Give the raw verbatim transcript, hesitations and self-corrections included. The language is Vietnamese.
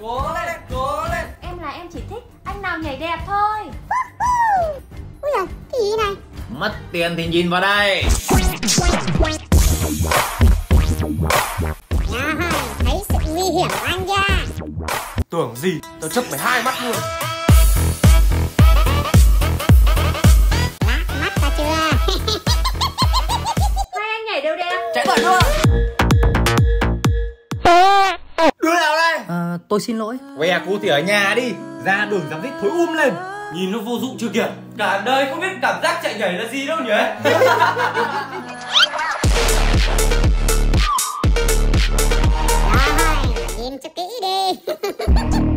Cố lên, cố lên. Em là em chỉ thích anh nào nhảy đẹp thôi. Úi giời, cái gì này? Mất tiền thì nhìn vào đây. Nhà hai, thấy sự nguy hiểm của anh ra. Tưởng gì, tao chấp phải hai mắt luôn. Tôi xin lỗi. Què cú thì ở nhà đi, ra đường giám đích thối um lên. Nhìn nó vô dụng chưa kìa. Cả đời không biết cảm giác chạy nhảy là gì đâu nhỉ. Nhìn cho kỹ đi.